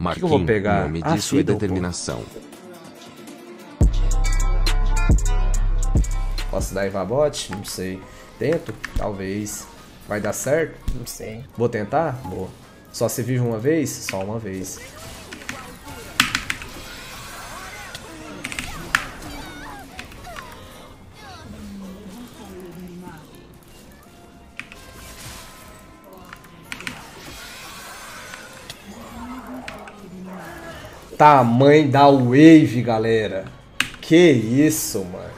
Marquinhos, que eu vou pegar? Nome disso é determinação. Posso dar Evabot? Não sei. Tento? Talvez. Vai dar certo? Não sei. Vou tentar? Boa. Só se vive uma vez? Só uma vez. Tamanho da wave, galera. Que isso, mano.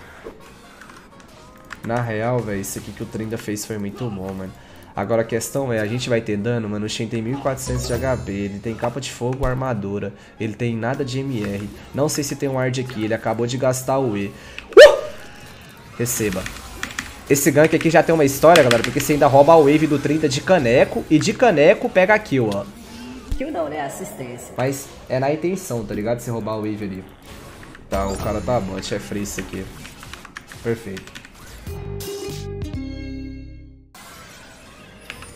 Na real, velho, isso aqui que o Trinda fez foi muito bom, mano. Agora a questão é, a gente vai ter dano, mano. O Shen tem 1400 de HP, ele tem capa de fogo, armadura. Ele tem nada de MR. Não sei se tem um ward aqui, ele acabou de gastar o E. Receba. Esse gank aqui já tem uma história, galera, porque você ainda rouba a wave do 30 de caneco. E de caneco pega a kill, ó. Kill não, né? Assistência. Mas é na intenção, tá ligado? Você roubar a wave ali. Tá, o cara tá bom, é free isso aqui. Perfeito.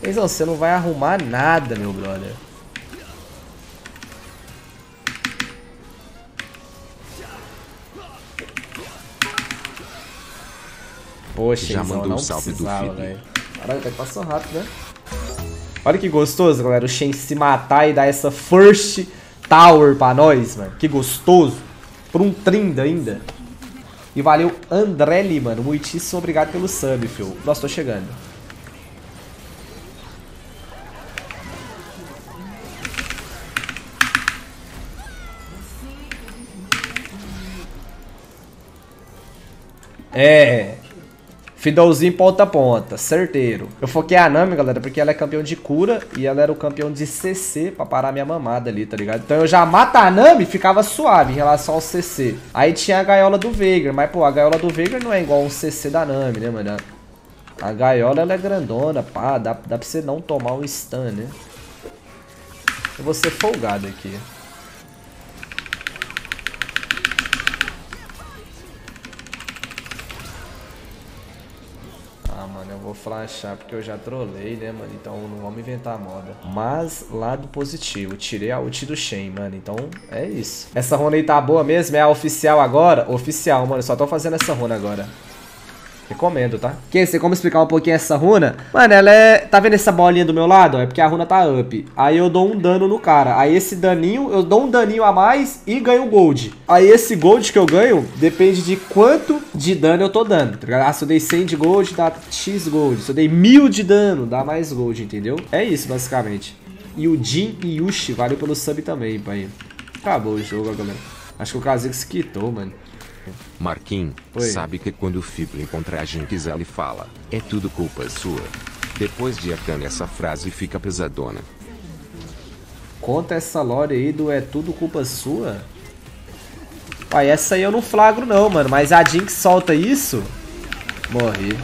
Então, você não vai arrumar nada, meu brother. Poxa, já mandou um salve do filho. Caralho, tá que passou rápido, né? Olha que gostoso, galera. O Shen se matar e dar essa first tower pra nós, mano. Que gostoso. Por um trinda ainda. E valeu, Andrelli, mano. Muitíssimo obrigado pelo sub, fio. Nossa, tô chegando. É, Fiddlezinho ponta a ponta, certeiro. Eu foquei a Nami, galera, porque ela é campeão de cura e ela era o campeão de CC pra parar minha mamada ali, tá ligado? Então eu já mato a Nami e ficava suave em relação ao CC. Aí tinha a gaiola do Veigar, mas pô, a gaiola do Veigar não é igual um CC da Nami, né, mano? A gaiola, ela é grandona, pá, dá pra você não tomar um stun, né? Eu vou ser folgado aqui. Vou flashar porque eu já trolei, né, mano? Então não vamos inventar moda. Mas lado positivo, tirei a ult do Shen, mano. Então é isso. Essa runa aí tá boa mesmo? É a oficial agora? Oficial, mano. Eu só tô fazendo essa runa agora. Recomendo, tá? Que sei como explicar um pouquinho essa runa? Mano, ela é... Tá vendo essa bolinha do meu lado? É porque a runa tá up. Aí eu dou um dano no cara. Aí esse daninho... Eu dou um daninho a mais e ganho gold. Aí esse gold que eu ganho depende de quanto de dano eu tô dando, tá ligado? Ah, se eu dei 100 de gold, dá X gold. Se eu dei 1000 de dano, dá mais gold, entendeu? É isso, basicamente. E o Jin e Yushi, valeu pelo sub também, pai. Acabou o jogo, galera. Acho que o Kha'Zix se quitou, mano. Marquinhos, sabe que quando o Fiddle encontra a Jinx, ele fala, é tudo culpa sua. Depois de Arkane, essa frase fica pesadona. Conta essa lore aí do é tudo culpa sua? Pai, essa aí eu não flagro não, mano, mas a Jinx solta isso? Morri.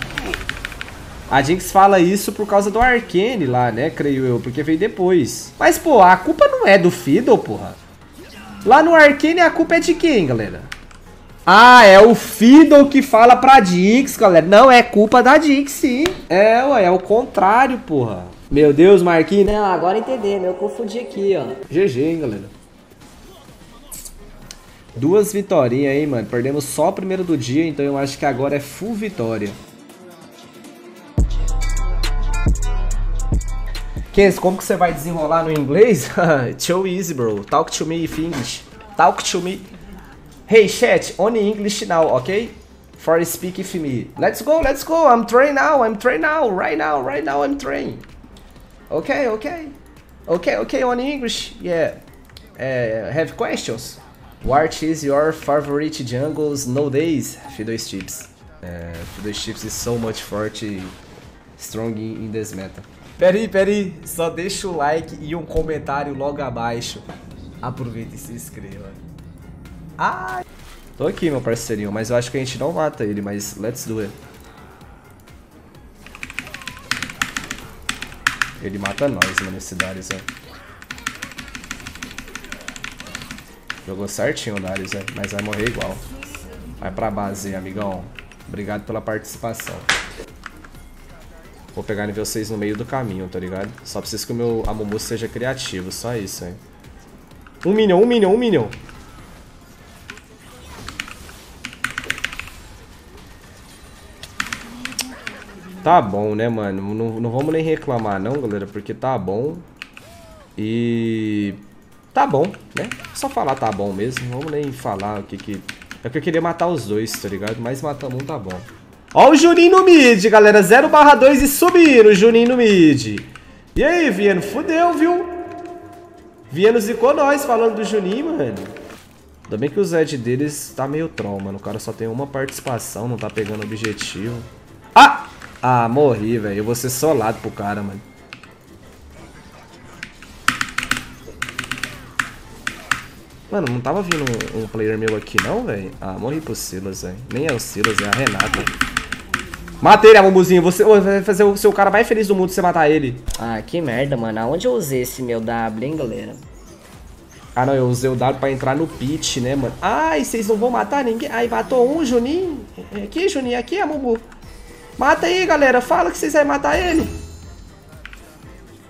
A Jinx fala isso por causa do Arkane lá, né, creio eu, porque veio depois. Mas, pô, a culpa não é do Fiddle, porra. Lá no Arkane a culpa é de quem, galera? Ah, é o Fiddle que fala pra Jinx, galera. Não, é culpa da Jinx, sim. É, ué, é o contrário, porra. Meu Deus, Marquinhos. Não, agora entendi, eu confundi aqui, ó. GG, hein, galera. 2 vitórias, hein, mano. Perdemos só a primeira do dia, então eu acho que agora é full vitória. Kenz, como que você vai desenrolar no inglês? Too easy, bro. Talk to me in English. Talk to me. Hey chat, only English now, okay? For speak with me. Let's go, I'm trained now, right now, I'm trained. Okay, only English, yeah. Have questions? What is your favorite jungles nowadays? Fiddlesticks. Fiddlesticks is so much forte, strong in this meta. Peraí, só deixa o like e um comentário logo abaixo. Aproveita e se inscreva. Ai. Tô aqui, meu parceirinho, mas eu acho que a gente não mata ele, mas let's do it. Ele mata nós, mano, esse Darius, ó. Jogou certinho o Darius, né? Mas vai morrer igual. Vai pra base, amigão. Obrigado pela participação. Vou pegar nível 6 no meio do caminho, tá ligado? Só preciso que o meu Amumu seja criativo, só isso, hein. Um minion. Tá bom, né, mano? Não vamos nem reclamar, não, galera, porque tá bom. E... tá bom, né? Só falar tá bom mesmo. Não vamos nem falar o que que... é que eu queria matar os dois, tá ligado? Mas matando um tá bom. Ó o Juninho no mid, galera. 0/2 e subiram o Juninho no mid. E aí, Viano? Fudeu, viu? Viano zicou nós falando do Juninho, mano. Ainda bem que o Zed deles tá meio troll, mano. O cara só tem uma participação, não tá pegando objetivo. Ah! Ah, morri, velho. Eu vou ser solado pro cara, mano. Mano, não tava vindo um player meu aqui não, velho? Ah, morri pro Silas, velho. Nem é o Silas, é a Renata. Matei, né, Mumuzinho? Você vai fazer o seu cara mais feliz do mundo se você matar ele. Ah, que merda, mano. Aonde eu usei esse meu W, hein, galera? Ah, não. Eu usei o W pra entrar no pit, né, mano? Ai, vocês não vão matar ninguém? Ai, matou um, Juninho. Aqui, Juninho. Aqui, Amumu. Mata aí, galera. Fala que vocês vão matar ele.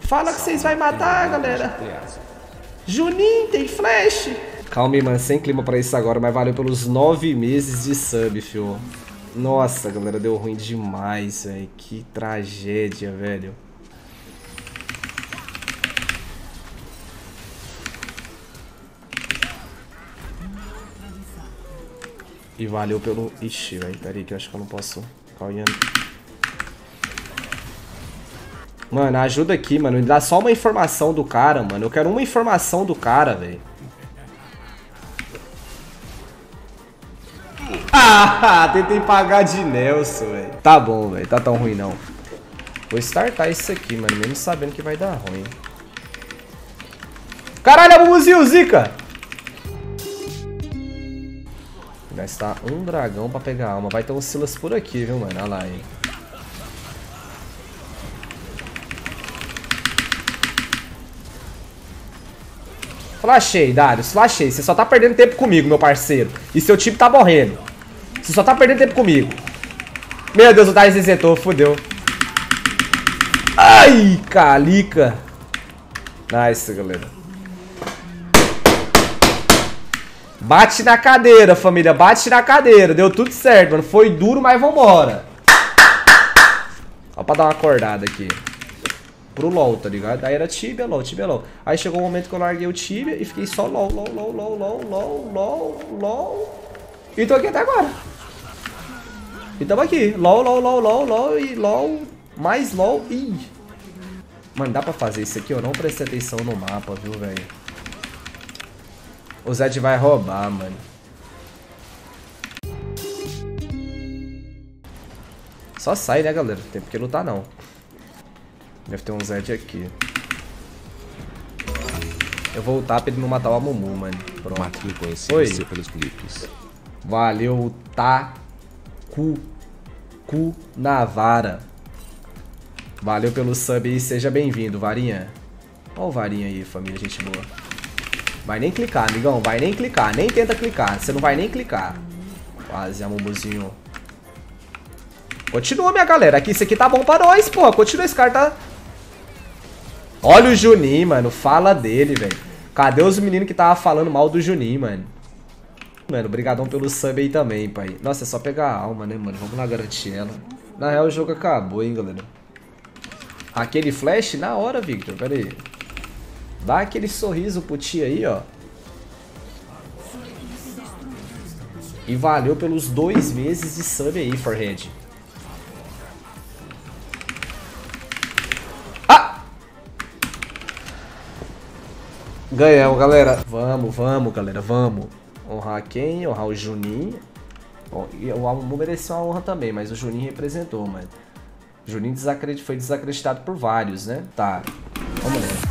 Fala que vocês vão matar, galera. Juninho, tem flash. Calma, irmã, sem clima pra isso agora, mas valeu pelos 9 meses de sub, fio. Nossa, galera, deu ruim demais, velho. Que tragédia, velho. E valeu pelo... ixi, velho, peraí que eu acho que eu não posso... mano, ajuda aqui, mano. Me dá só uma informação do cara, mano. Eu quero uma informação do cara, velho. Ah, tentei pagar de Nelson, velho. Tá bom, velho. Tá tão ruim, não. Vou startar isso aqui, mano. Mesmo sabendo que vai dar ruim. Caralho, Amumuzinho, zica! Gastar um dragão pra pegar a alma. Vai ter um Silas por aqui, viu, mano? Olha lá, hein. Flashei, Darius. Flashei. Você só tá perdendo tempo comigo, meu parceiro. E seu time tá morrendo. Você só tá perdendo tempo comigo. Meu Deus, o Darius resetou. Fudeu. Ai, calica. Nice, galera. Bate na cadeira, família. Bate na cadeira. Deu tudo certo, mano. Foi duro, mas vambora. Ó pra dar uma acordada aqui. Pro LOL, tá ligado? Aí era Tibia, LOL, Tibia, LOL. Aí chegou o momento que eu larguei o Tibia e fiquei só LOL, LOL, LOL, LOL, LOL, LOL, LOL, LOL. E tô aqui até agora. E tamo aqui. LOL, LOL, LOL, LOL, LOL e LOL. Mais LOL e... mano, dá pra fazer isso aqui? Eu não prestei atenção no mapa, viu, velho? O Zed vai roubar, mano. Só sai, né, galera? Não tem porque lutar, não. Deve ter um Zed aqui. Eu vou lutar pra ele não matar o Amumu, mano. Pronto. Mate-me conhecendo pelos clipes. Valeu, Taku Navara. Valeu pelo sub aí, seja bem-vindo, Varinha. Olha o Varinha aí, família, gente boa. Vai nem clicar, amigão, vai nem clicar. Nem tenta clicar, você não vai nem clicar. Quase, Amumuzinho. Continua, minha galera, aqui, isso aqui tá bom pra nós, pô. Continua, esse cara tá... olha o Juninho, mano, fala dele, velho. Cadê os meninos que tava falando mal do Juninho, mano? Mano, brigadão pelo sub aí também, pai. Nossa, é só pegar a alma, né, mano? Vamos lá garantir ela. Na real, o jogo acabou, hein, galera. Aquele flash na hora, Victor. Pera aí. Dá aquele sorriso pro tia aí, ó. E valeu pelos 2 meses de sub aí, Forehead. Ah! Ganhamos, galera. Vamos, galera, vamos. Honrar quem? Honrar o Juninho. Bom, o Amumu mereceu uma honra também, mas o Juninho representou, mano. O Juninho foi desacreditado por vários, né? Tá. Vamos lá.